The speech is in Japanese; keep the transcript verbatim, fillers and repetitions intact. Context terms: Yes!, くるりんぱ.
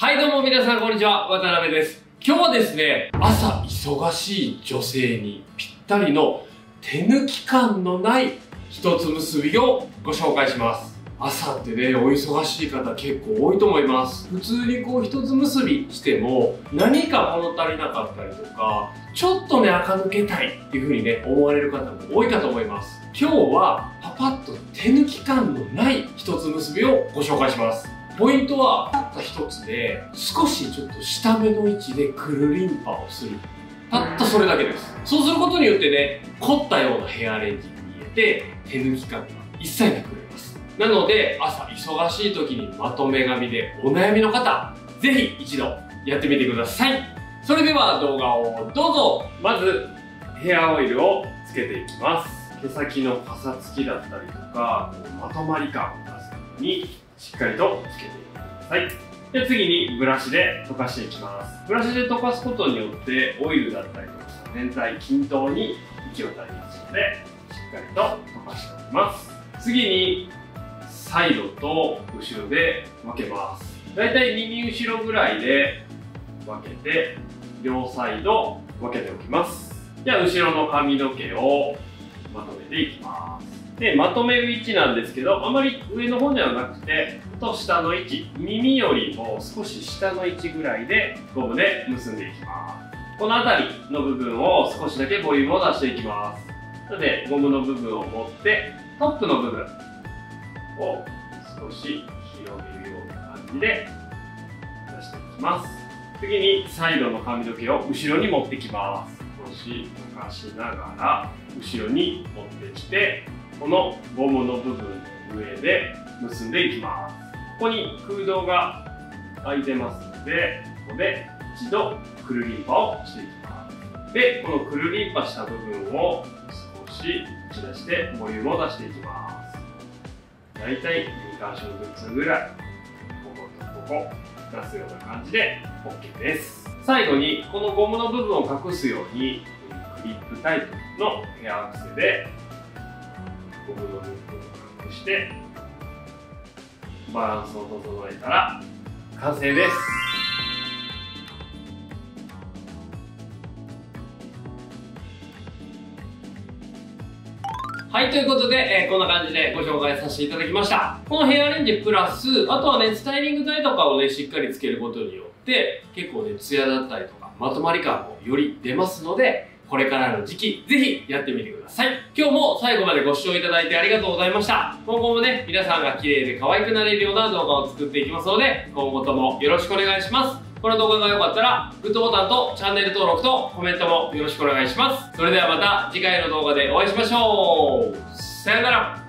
はいどうも皆さんこんにちは、渡辺です。今日はですね、朝忙しい女性にぴったりの手抜き感のない一つ結びをご紹介します。朝ってね、お忙しい方結構多いと思います。普通にこう一つ結びしても何か物足りなかったりとか、ちょっとね、垢抜けたいっていう風にね、思われる方も多いかと思います。今日はパパッと手抜き感のない一つ結びをご紹介します。ポイントは、たった一つで、少しちょっと下目の位置でくるりんぱをする。たったそれだけです。そうすることによってね、凝ったようなヘアアレンジに見えて、手抜き感が一切なくなります。なので、朝忙しい時にまとめ髪でお悩みの方、ぜひ一度やってみてください。それでは動画をどうぞ。まず、ヘアオイルをつけていきます。毛先のパサつきだったりとか、まとまり感を出すために、しっかりとつけていってください。で、次にブラシで溶かしていきます。ブラシで溶かすことによってオイルだったりとか全体均等に行き渡りますので、しっかりと溶かしておきます。次にサイドと後ろで分けます。だいたい右後ろぐらいで分けて、両サイド分けておきます。では、後ろの髪の毛をまとめていきます。で、まとめる位置なんですけど、あまり上の方ではなくて、と下の位置、耳よりも少し下の位置ぐらいでゴムで結んでいきます。この辺りの部分を少しだけボリュームを出していきます。なので、ゴムの部分を持って、トップの部分を少し広げるような感じで出していきます。次にサイドの髪の毛を後ろに持ってきます。少し溶かしながら、後ろに持ってきて、このゴムの部分の上で結んでいきます。ここに空洞が空いてますので、ここで一度くるりんぱをしていきます。で、このくるりんぱした部分を少し打ち出してボリュームを出していきます。だいたいにかしょずつぐらい、こことここ出すような感じで OK です。最後にこのゴムの部分を隠すようにクリップタイプのヘアアクセでゴムの部分を隠してバランスを整えたら完成です。はい、ということで、えー、こんな感じでご紹介させていただきました。このヘアアレンジプラス、あとはね、スタイリング剤とかをね、しっかりつけることによって、結構ね、ツヤだったりとか、まとまり感もより出ますので、これからの時期、ぜひやってみてください。今日も最後までご視聴いただいてありがとうございました。今後もね、皆さんが綺麗で可愛くなれるような動画を作っていきますので、今後ともよろしくお願いします。この動画が良かったら、グッドボタンとチャンネル登録とコメントもよろしくお願いします。それではまた次回の動画でお会いしましょう。さよなら。